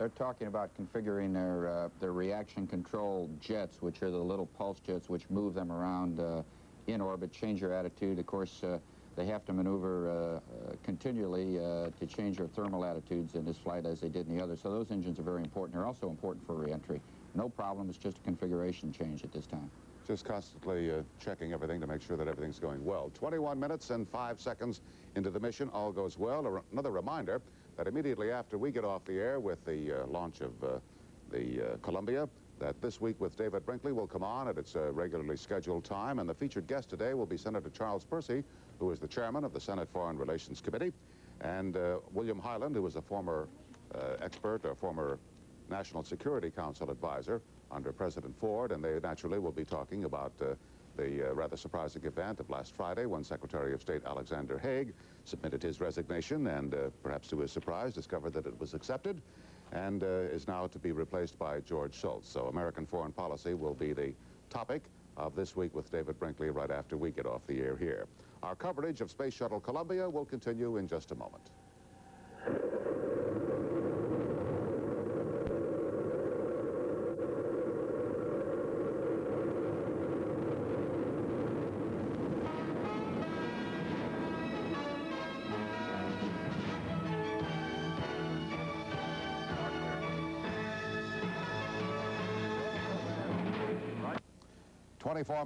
They're talking about configuring their reaction control jets, which are the little pulse jets which move them around in orbit, change their attitude. Of course, they have to maneuver continually to change their thermal attitudes in this flight as they did in the other. So those engines are very important. They're also important for reentry. No problem. It's just a configuration change at this time. Just constantly checking everything to make sure that everything's going well. 21 minutes and 5 seconds into the mission, all goes well. Another reminder that immediately after we get off the air with the launch of the Columbia, that This Week with David Brinkley will come on at its regularly scheduled time, and the featured guest today will be Senator Charles Percy, who is the chairman of the Senate Foreign Relations Committee, and William Highland, who was a former expert, or former National Security Council advisor under President Ford, and they naturally will be talking about the rather surprising event of last Friday when Secretary of State Alexander Haig submitted his resignation and, perhaps to his surprise, discovered that it was accepted and is now to be replaced by George Shultz. So American foreign policy will be the topic of This Week with David Brinkley right after we get off the air here. Our coverage of Space Shuttle Columbia will continue in just a moment.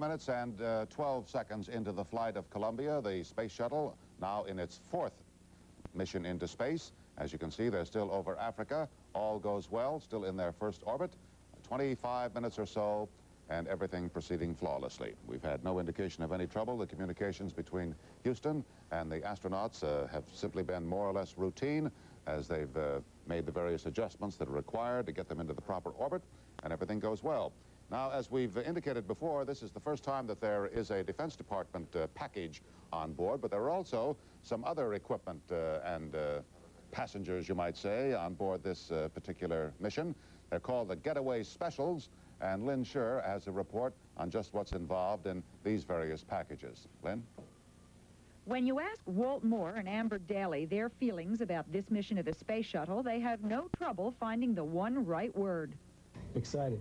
Minutes and 12 seconds into the flight of Columbia, the space shuttle now in its fourth mission into space. As you can see, they're still over Africa. All goes well, still in their first orbit. 25 minutes or so, and everything proceeding flawlessly. We've had no indication of any trouble. The communications between Houston and the astronauts have simply been more or less routine, as they've made the various adjustments that are required to get them into the proper orbit, and everything goes well. Now, as we've indicated before, this is the first time that there is a Defense Department package on board, but there are also some other equipment and passengers, you might say, on board this particular mission. They're called the Getaway Specials, and Lynn Sherr has a report on just what's involved in these various packages. Lynn? When you ask Walt Moore and Amber Daly their feelings about this mission of the space shuttle, they have no trouble finding the one right word. Excited.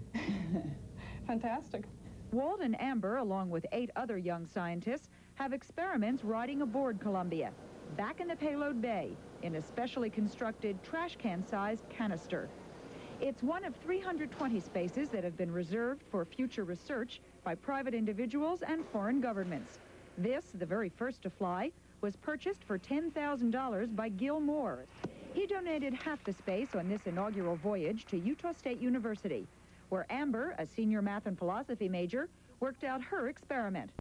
Fantastic. Walt and Amber, along with 8 other young scientists, have experiments riding aboard Columbia, back in the payload bay, in a specially constructed trash can-sized canister. It's one of 320 spaces that have been reserved for future research by private individuals and foreign governments. This, the very first to fly, was purchased for $10,000 by Gil Moore. He donated half the space on this inaugural voyage to Utah State University, where Amber, a senior math and philosophy major, worked out her experiment,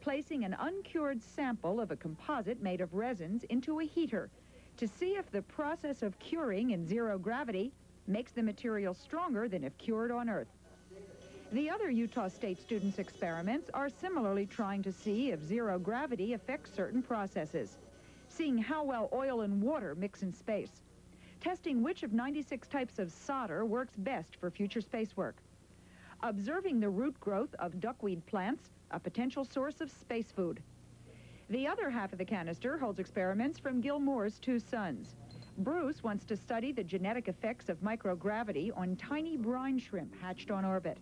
placing an uncured sample of a composite made of resins into a heater to see if the process of curing in zero gravity makes the material stronger than if cured on Earth. The other Utah State students' experiments are similarly trying to see if zero gravity affects certain processes, seeing how well oil and water mix in space, testing which of 96 types of solder works best for future space work, observing the root growth of duckweed plants, a potential source of space food. The other half of the canister holds experiments from Gil Moore's 2 sons. Bruce wants to study the genetic effects of microgravity on tiny brine shrimp hatched on orbit.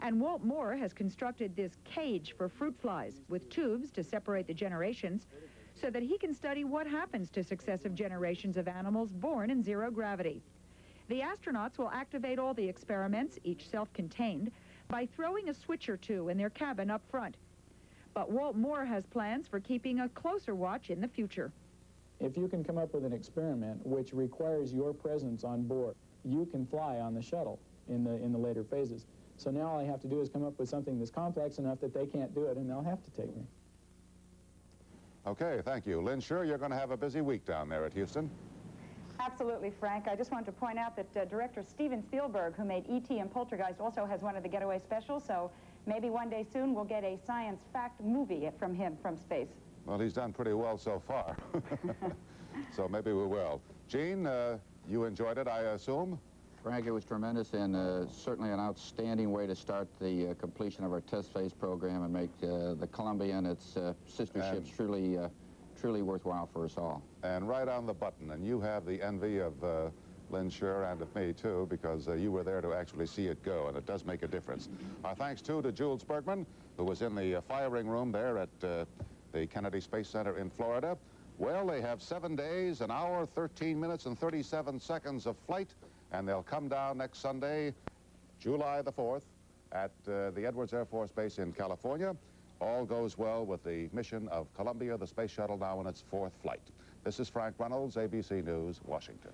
And Walt Moore has constructed this cage for fruit flies with tubes to separate the generations, so that he can study what happens to successive generations of animals born in zero gravity. The astronauts will activate all the experiments, each self-contained, by throwing a switch or 2 in their cabin up front. But Walt Moore has plans for keeping a closer watch in the future. If you can come up with an experiment which requires your presence on board, you can fly on the shuttle in the later phases. So now all I have to do is come up with something that's complex enough that they can't do it, and they'll have to take me. Okay, thank you. Lynn Sherr, you're going to have a busy week down there at Houston. Absolutely, Frank. I just wanted to point out that director Steven Spielberg, who made E.T. and Poltergeist, also has one of the Getaway Specials, so maybe one day soon we'll get a science fact movie from him from space. Well, he's done pretty well so far, so maybe we will. Gene, you enjoyed it, I assume? Frank, it was tremendous, and certainly an outstanding way to start the completion of our test phase program and make the Columbia and its sister ships truly worthwhile for us all. And right on the button, and you have the envy of Lynn Sherr, and of me, too, because you were there to actually see it go, and it does make a difference. Our thanks, too, to Jules Bergman, who was in the firing room there at the Kennedy Space Center in Florida. Well, they have 7 days, an hour, 13 minutes, and 37 seconds of flight, and they'll come down next Sunday, July the 4th, at the Edwards Air Force Base in California. All goes well with the mission of Columbia, the space shuttle, now in its fourth flight. This is Frank Reynolds, ABC News, Washington.